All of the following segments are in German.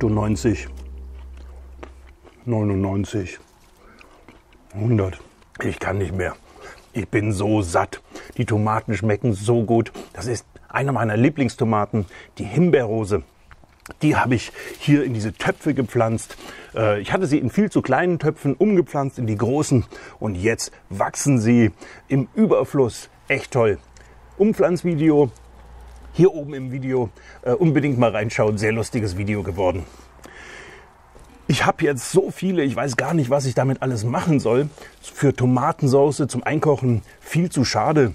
98, 99, 100. Ich kann nicht mehr. Ich bin so satt. Die Tomaten schmecken so gut. Das ist eine meiner Lieblingstomaten, die Himbeerrose. Die habe ich hier in diese Töpfe gepflanzt. Ich hatte sie in viel zu kleinen Töpfen umgepflanzt in die großen. Und jetzt wachsen sie im Überfluss. Echt toll. Umpflanzvideo hier oben im Video. Unbedingt mal reinschauen. Sehr lustiges Video geworden. Ich habe jetzt so viele, ich weiß gar nicht, was ich damit alles machen soll. Für Tomatensauce zum Einkochen viel zu schade.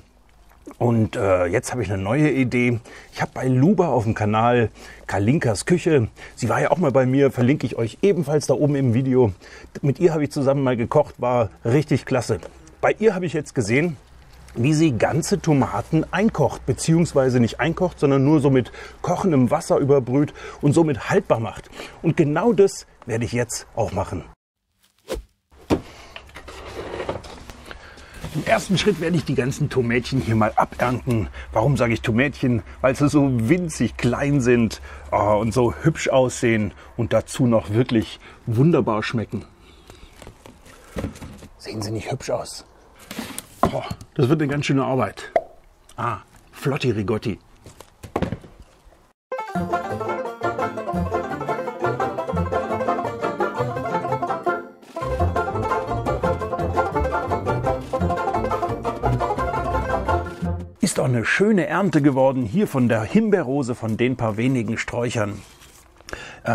Und jetzt habe ich eine neue Idee. Ich habe bei Ljuba auf dem Kanal Kalinkas Küche. Sie war ja auch mal bei mir, verlinke ich euch ebenfalls da oben im Video. Mit ihr habe ich zusammen mal gekocht, war richtig klasse. Bei ihr habe ich jetzt gesehen, wie sie ganze Tomaten einkocht, beziehungsweise nicht einkocht, sondern nur so mit kochendem Wasser überbrüht und somit haltbar macht. Und genau das werde ich jetzt auch machen. Im ersten Schritt werde ich die ganzen Tomätchen hier mal abernten. Warum sage ich Tomätchen? Weil sie so winzig klein sind und so hübsch aussehen und dazu noch wirklich wunderbar schmecken. Sehen sie nicht hübsch aus? Oh, das wird eine ganz schöne Arbeit. Ah, Flotti Rigotti. Ist auch eine schöne Ernte geworden hier von der Himbeerrose, von den paar wenigen Sträuchern.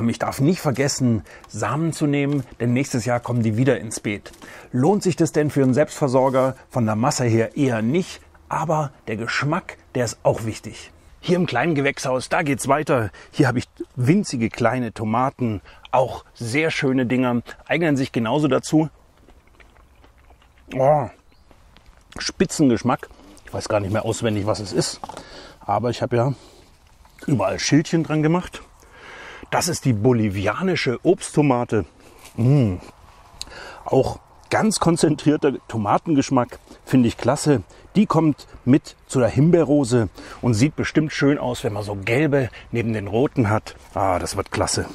Ich darf nicht vergessen, Samen zu nehmen, denn nächstes Jahr kommen die wieder ins Beet. Lohnt sich das denn für einen Selbstversorger? Von der Masse her eher nicht, aber der Geschmack, der ist auch wichtig. Hier im kleinen Gewächshaus, da geht's weiter. Hier habe ich winzige kleine Tomaten, auch sehr schöne Dinger, eignen sich genauso dazu. Oh, Spitzengeschmack. Ich weiß gar nicht mehr auswendig, was es ist, aber ich habe ja überall Schildchen dran gemacht. Das ist die bolivianische Obsttomate. Auch ganz konzentrierter Tomatengeschmack, finde ich klasse. Die kommt mit zu der Himbeerrose und sieht bestimmt schön aus, wenn man so gelbe neben den roten hat. Ah, das wird klasse.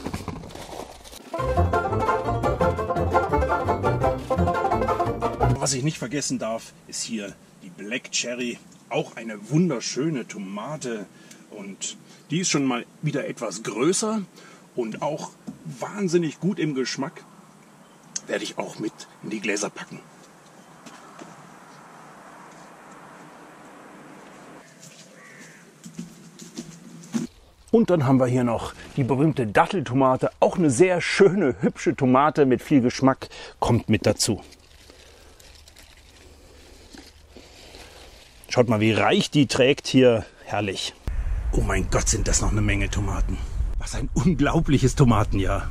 Was ich nicht vergessen darf, ist hier die Black Cherry. Auch eine wunderschöne Tomate. Und die ist schon mal wieder etwas größer und auch wahnsinnig gut im Geschmack. Werde ich auch mit in die Gläser packen. Und dann haben wir hier noch die berühmte Datteltomate. Auch eine sehr schöne, hübsche Tomate mit viel Geschmack. Kommt mit dazu. Schaut mal, wie reich die trägt hier. Herrlich. Oh mein Gott, sind das noch eine Menge Tomaten. Was ein unglaubliches Tomatenjahr.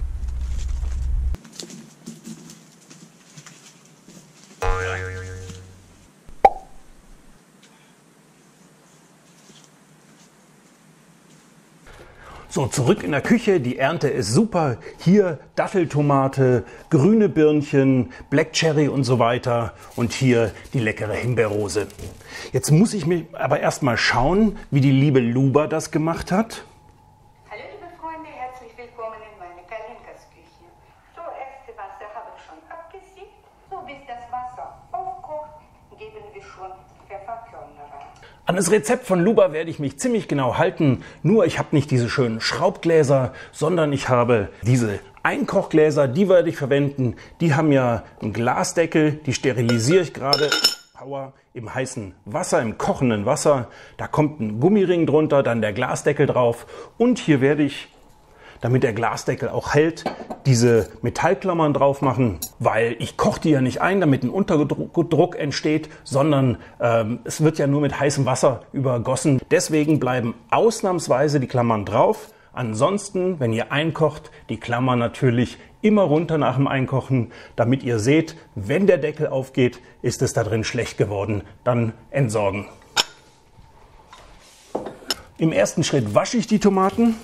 So, zurück in der Küche. Die Ernte ist super. Hier Datteltomate, grüne Birnchen, Black Cherry und so weiter. Und hier die leckere Himbeerrose. Jetzt muss ich mir aber erstmal schauen, wie die liebe Ljuba das gemacht hat. Hallo liebe Freunde, herzlich willkommen in meine Kalinkas Küche. Zuerst das Wasser habe ich schon abgesiegt. So bis das Wasser aufkocht, geben wir schon Pfefferkörner rein. An das Rezept von Ljuba werde ich mich ziemlich genau halten, nur ich habe nicht diese schönen Schraubgläser, sondern ich habe diese Einkochgläser, die werde ich verwenden. Die haben ja einen Glasdeckel, die sterilisiere ich gerade im heißen Wasser, im kochenden Wasser. Da kommt ein Gummiring drunter, dann der Glasdeckel drauf und hier werde ich, damit der Glasdeckel auch hält, diese Metallklammern drauf machen, weil ich koche die ja nicht ein, damit ein Unterdruck entsteht, sondern es wird ja nur mit heißem Wasser übergossen. Deswegen bleiben ausnahmsweise die Klammern drauf. Ansonsten, wenn ihr einkocht, die Klammern natürlich immer runter nach dem Einkochen, damit ihr seht, wenn der Deckel aufgeht, ist es da drin schlecht geworden. Dann entsorgen. Im ersten Schritt wasche ich die Tomaten.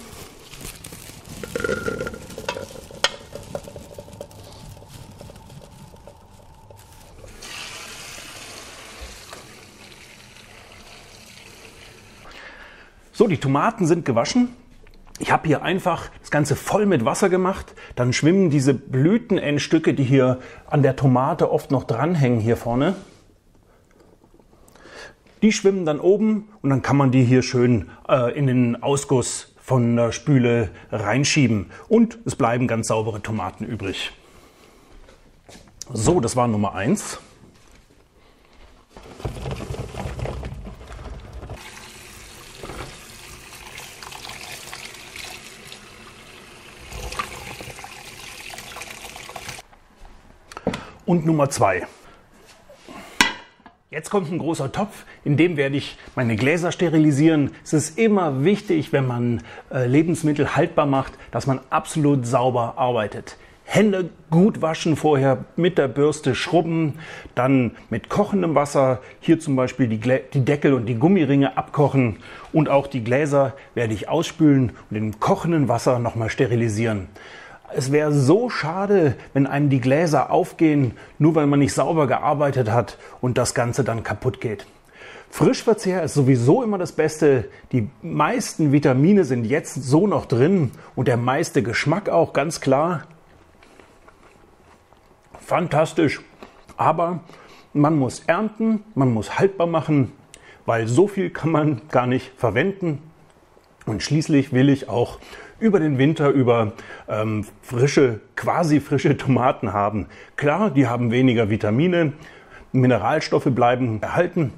So, die Tomaten sind gewaschen. Ich habe hier einfach das Ganze voll mit Wasser gemacht. Dann schwimmen diese Blütenendstücke, die hier an der Tomate oft noch dranhängen hier vorne. Die schwimmen dann oben und dann kann man die hier schön in den Ausguss von der Spüle reinschieben. Und es bleiben ganz saubere Tomaten übrig. So, das war Nummer 1. Und Nummer 2. Jetzt kommt ein großer Topf, in dem werde ich meine Gläser sterilisieren. Es ist immer wichtig, wenn man Lebensmittel haltbar macht, dass man absolut sauber arbeitet. Hände gut waschen vorher, mit der Bürste schrubben, dann mit kochendem Wasser hier zum Beispiel die Deckel und die Gummiringe abkochen und auch die Gläser werde ich ausspülen und im kochenden Wasser nochmal sterilisieren. Es wäre so schade, wenn einem die Gläser aufgehen, nur weil man nicht sauber gearbeitet hat und das Ganze dann kaputt geht. Frischverzehr ist sowieso immer das Beste. Die meisten Vitamine sind jetzt so noch drin und der meiste Geschmack auch, ganz klar. Fantastisch. Aber man muss ernten, man muss haltbar machen, weil so viel kann man gar nicht verwenden. Und schließlich will ich auch über den Winter frische, quasi frische Tomaten haben. Klar, die haben weniger Vitamine, Mineralstoffe bleiben erhalten.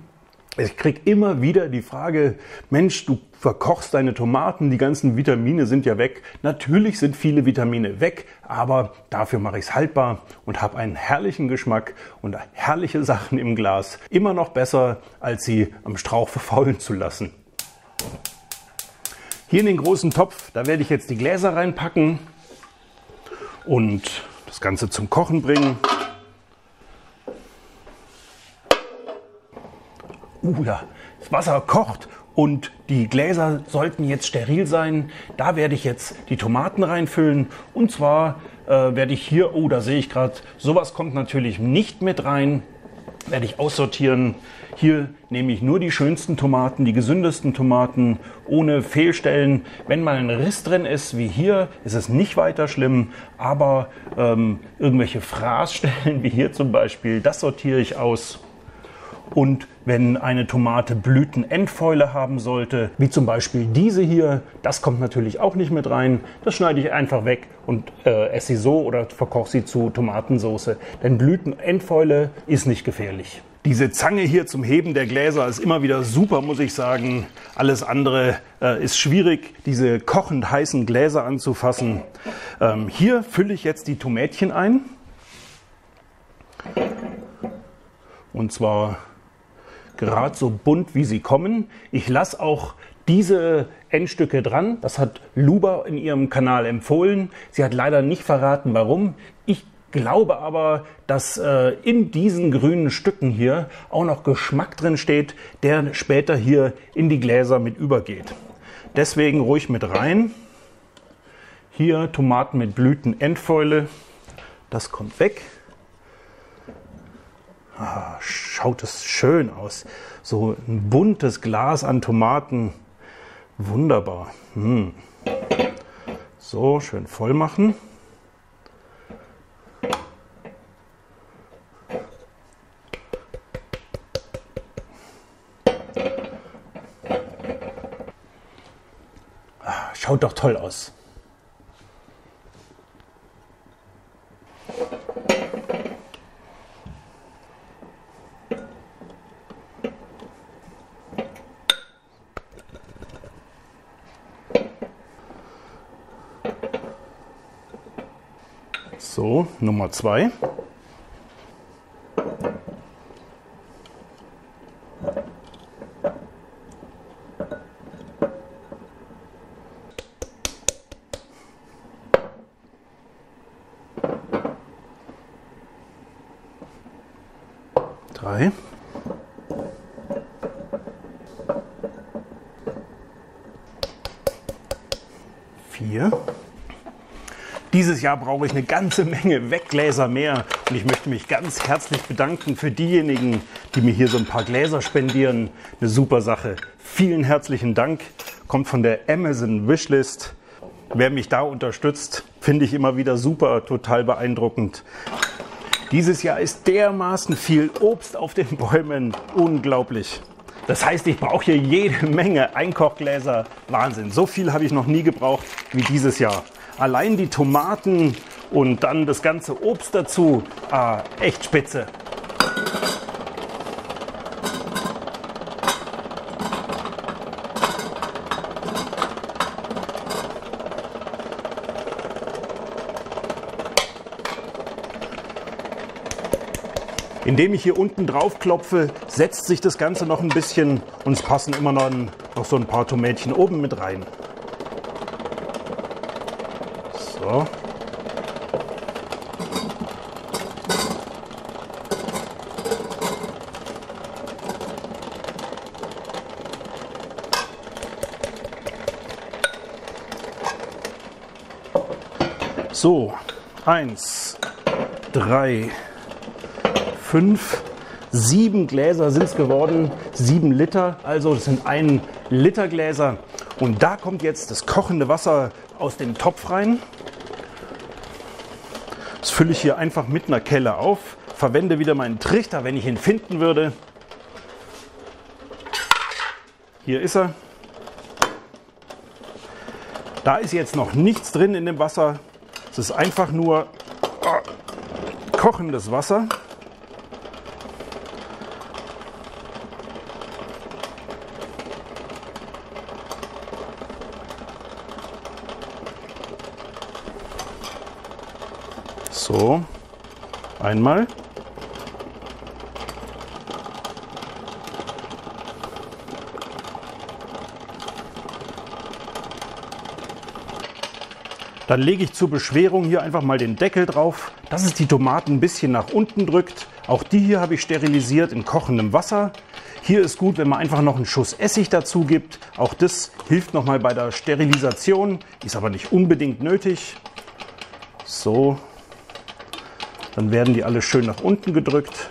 Ich kriege immer wieder die Frage, Mensch, du verkochst deine Tomaten, die ganzen Vitamine sind ja weg. Natürlich sind viele Vitamine weg, aber dafür mache ich es haltbar und habe einen herrlichen Geschmack und herrliche Sachen im Glas. Immer noch besser, als sie am Strauch verfaulen zu lassen. Hier in den großen Topf, da werde ich jetzt die Gläser reinpacken und das Ganze zum Kochen bringen. Ja, das Wasser kocht und die Gläser sollten jetzt steril sein. Da werde ich jetzt die Tomaten reinfüllen und zwar werde ich hier, oh, da sehe ich gerade, sowas kommt natürlich nicht mit rein. Werde ich aussortieren. Hier nehme ich nur die schönsten Tomaten, die gesündesten Tomaten, ohne Fehlstellen. Wenn mal ein Riss drin ist, wie hier, ist es nicht weiter schlimm, aber irgendwelche Fraßstellen, wie hier zum Beispiel, das sortiere ich aus. Und wenn eine Tomate Blütenendfäule haben sollte, wie zum Beispiel diese hier, das kommt natürlich auch nicht mit rein. Das schneide ich einfach weg und esse sie so oder verkoche sie zu Tomatensauce. Denn Blütenendfäule ist nicht gefährlich. Diese Zange hier zum Heben der Gläser ist immer wieder super, muss ich sagen. Alles andere ist schwierig, diese kochend heißen Gläser anzufassen. Hier fülle ich jetzt die Tomätchen ein. Und zwar gerade so bunt, wie sie kommen. Ich lasse auch diese Endstücke dran. Das hat Ljuba in ihrem Kanal empfohlen. Sie hat leider nicht verraten, warum. Ich glaube aber, dass in diesen grünen Stücken hier auch noch Geschmack drin steht, der später hier in die Gläser mit übergeht. Deswegen ruhig mit rein. Hier Tomaten mit Blütenendfäule. Das kommt weg. Ah, schaut es schön aus. So ein buntes Glas an Tomaten. Wunderbar. So, schön voll machen. Ah, schaut doch toll aus. So, Nummer 2. Dieses Jahr brauche ich eine ganze Menge Weckgläser mehr und ich möchte mich ganz herzlich bedanken für diejenigen, die mir hier so ein paar Gläser spendieren. Eine super Sache. Vielen herzlichen Dank. Kommt von der Amazon Wishlist. Wer mich da unterstützt, finde ich immer wieder super, total beeindruckend. Dieses Jahr ist dermaßen viel Obst auf den Bäumen, unglaublich. Das heißt, ich brauche hier jede Menge Einkochgläser, Wahnsinn. So viel habe ich noch nie gebraucht wie dieses Jahr. Allein die Tomaten und dann das ganze Obst dazu, ah, echt spitze. Indem ich hier unten drauf klopfe, setzt sich das Ganze noch ein bisschen und es passen immer noch so ein paar Tomätchen oben mit rein. So. So, 1, 3, 5, 7 Gläser sind es geworden, 7 Liter, also das sind 1 Liter Gläser. Und da kommt jetzt das kochende Wasser aus dem Topf rein. Das fülle ich hier einfach mit einer Kelle auf, verwende wieder meinen Trichter, wenn ich ihn finden würde. Hier ist er. Da ist jetzt noch nichts drin in dem Wasser, es ist einfach nur kochendes Wasser. So, einmal. Dann lege ich zur Beschwerung hier einfach mal den Deckel drauf, dass es die Tomaten ein bisschen nach unten drückt. Auch die hier habe ich sterilisiert in kochendem Wasser. Hier ist gut, wenn man einfach noch einen Schuss Essig dazu gibt. Auch das hilft nochmal bei der Sterilisation, ist aber nicht unbedingt nötig. So. Dann werden die alle schön nach unten gedrückt.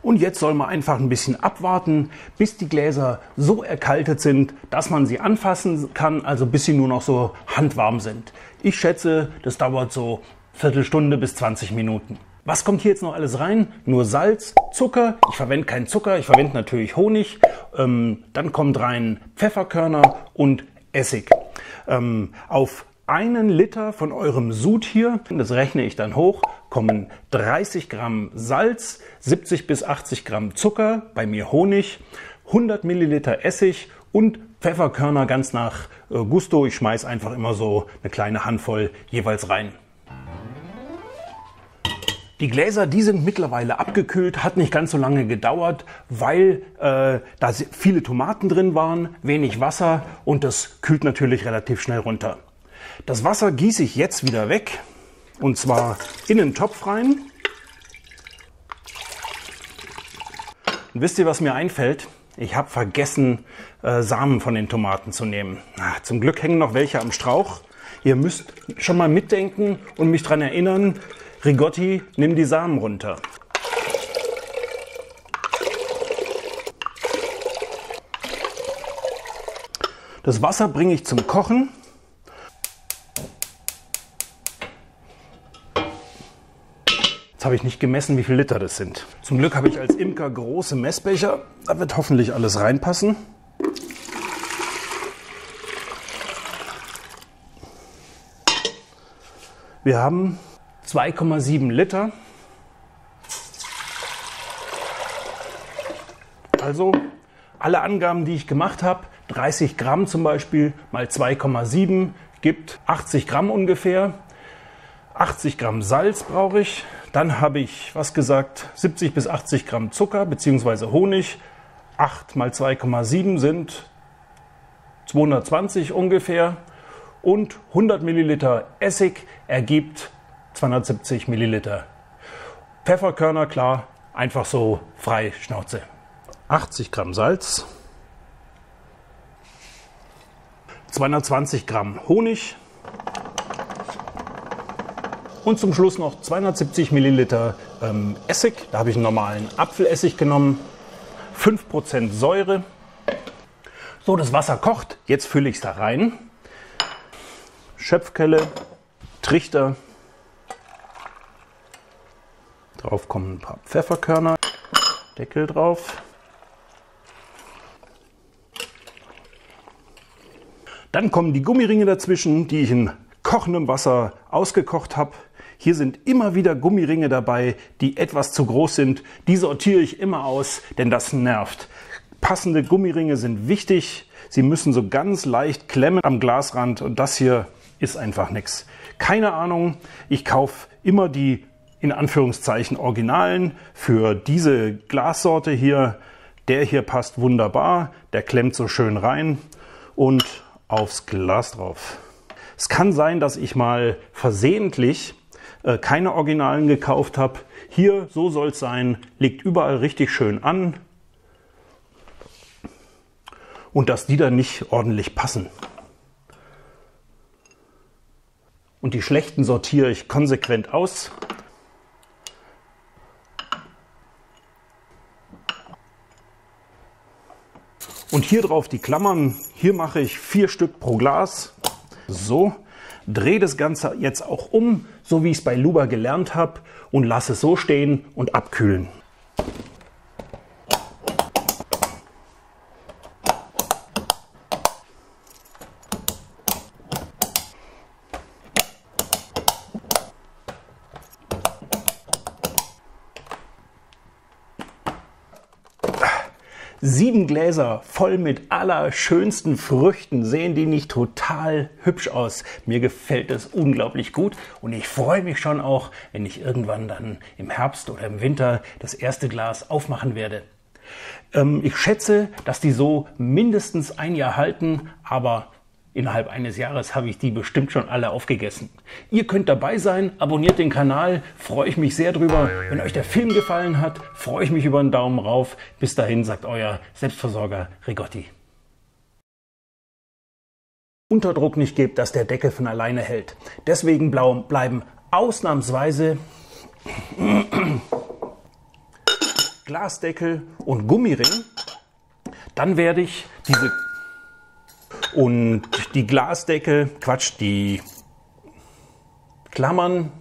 Und jetzt soll man einfach ein bisschen abwarten, bis die Gläser so erkaltet sind, dass man sie anfassen kann, also bis sie nur noch so handwarm sind. Ich schätze, das dauert so Viertelstunde bis 20 Minuten. Was kommt hier jetzt noch alles rein? Nur Salz, Zucker, ich verwende keinen Zucker, ich verwende natürlich Honig, dann kommt rein Pfefferkörner und Essig. Auf 1 Liter von eurem Sud hier, das rechne ich dann hoch, kommen 30 Gramm Salz, 70 bis 80 Gramm Zucker, bei mir Honig, 100 Milliliter Essig und Pfefferkörner ganz nach Gusto. Ich schmeiß einfach immer so eine kleine Handvoll jeweils rein. Die Gläser, die sind mittlerweile abgekühlt, hat nicht ganz so lange gedauert, weil da viele Tomaten drin waren, wenig Wasser und das kühlt natürlich relativ schnell runter. Das Wasser gieße ich jetzt wieder weg und zwar in den Topf rein. Und wisst ihr, was mir einfällt? Ich habe vergessen, Samen von den Tomaten zu nehmen. Ach, zum Glück hängen noch welche am Strauch. Ihr müsst schon mal mitdenken und mich daran erinnern, Rigotti, nimm die Samen runter. Das Wasser bringe ich zum Kochen. Jetzt habe ich nicht gemessen, wie viel Liter das sind. Zum Glück habe ich als Imker große Messbecher. Da wird hoffentlich alles reinpassen. Wir haben 2,7 Liter, also alle Angaben, die ich gemacht habe, 30 Gramm zum Beispiel mal 2,7 gibt 80 Gramm ungefähr, 80 Gramm Salz brauche ich, dann habe ich, was gesagt, 70 bis 80 Gramm Zucker bzw. Honig, 8 mal 2,7 sind 220 ungefähr und 100 Milliliter Essig ergibt 270 Milliliter. Pfefferkörner, klar, einfach so frei Schnauze. 80 Gramm Salz, 220 Gramm Honig und zum Schluss noch 270 Milliliter Essig. Da habe ich einen normalen Apfelessig genommen. 5% Säure. So, das Wasser kocht. Jetzt fülle ich es da rein. Schöpfkelle, Trichter. Drauf kommen ein paar Pfefferkörner. Deckel drauf. Dann kommen die Gummiringe dazwischen, die ich in kochendem Wasser ausgekocht habe. Hier sind immer wieder Gummiringe dabei, die etwas zu groß sind. Die sortiere ich immer aus, denn das nervt. Passende Gummiringe sind wichtig. Sie müssen so ganz leicht klemmen am Glasrand und das hier ist einfach nichts. Keine Ahnung, ich kaufe immer die in Anführungszeichen Originalen für diese Glassorte hier. Der hier passt wunderbar, der klemmt so schön rein und aufs Glas drauf. Es kann sein, dass ich mal versehentlich keine Originalen gekauft habe. Hier, so soll es sein, liegt überall richtig schön an. Und dass die dann nicht ordentlich passen. Und die schlechten sortiere ich konsequent aus. Und hier drauf die Klammern. Hier mache ich 4 Stück pro Glas. So, drehe das Ganze jetzt auch um, so wie ich es bei Ljuba gelernt habe, und lasse es so stehen und abkühlen. Sieben Gläser voll mit allerschönsten Früchten. Sehen die nicht total hübsch aus? Mir gefällt es unglaublich gut und ich freue mich schon auch, wenn ich irgendwann dann im Herbst oder im Winter das erste Glas aufmachen werde. Ich schätze, dass die so mindestens ein Jahr halten, aber innerhalb eines Jahres habe ich die bestimmt schon alle aufgegessen. Ihr könnt dabei sein, abonniert den Kanal, freue ich mich sehr drüber. Wenn euch der Film gefallen hat, freue ich mich über einen Daumen rauf. Bis dahin, sagt euer Selbstversorger Rigotti. Unterdruck nicht gebt, dass der Deckel von alleine hält. Deswegen bleiben ausnahmsweise Glasdeckel und Gummiring. Dann werde ich die Klammern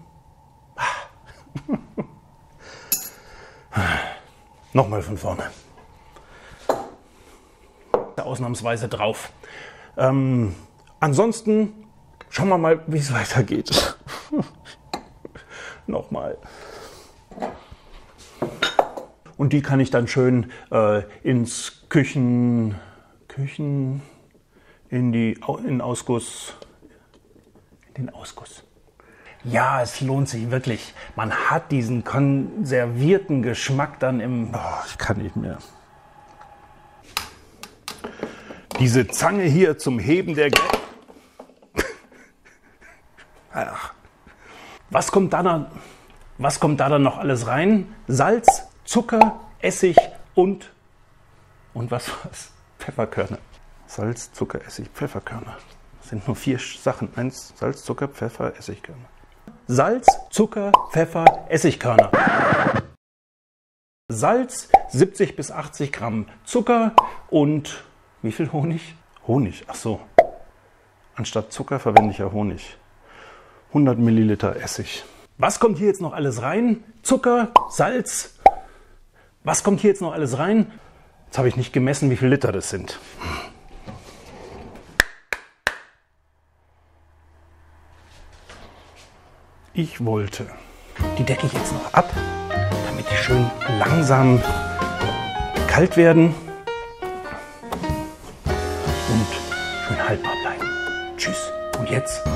nochmal von vorne. Ausnahmsweise drauf. Ansonsten schauen wir mal, wie es weitergeht. Nochmal. Und die kann ich dann schön ins in den Ausguss. Ja, es lohnt sich wirklich. Man hat diesen konservierten Geschmack dann im... Oh, ich kann nicht mehr. Diese Zange hier zum Heben der... Ach. Was kommt da dann noch alles rein? Salz, Zucker, Essig und was war's? Pfefferkörner. Salz, Zucker, Essig, Pfefferkörner. Das sind nur 4 Sachen. 1, Salz, Zucker, Pfeffer, Essigkörner. Salz, Zucker, Pfeffer, Essigkörner. Salz, 70 bis 80 Gramm Zucker und wie viel Honig? Honig, ach so. Anstatt Zucker verwende ich ja Honig. 100 Milliliter Essig. Was kommt hier jetzt noch alles rein? Zucker, Salz. Was kommt hier jetzt noch alles rein? Jetzt habe ich nicht gemessen, wie viel Liter das sind. Ich wollte. Die decke ich jetzt noch ab, damit die schön langsam kalt werden und schön haltbar bleiben. Tschüss. Und jetzt?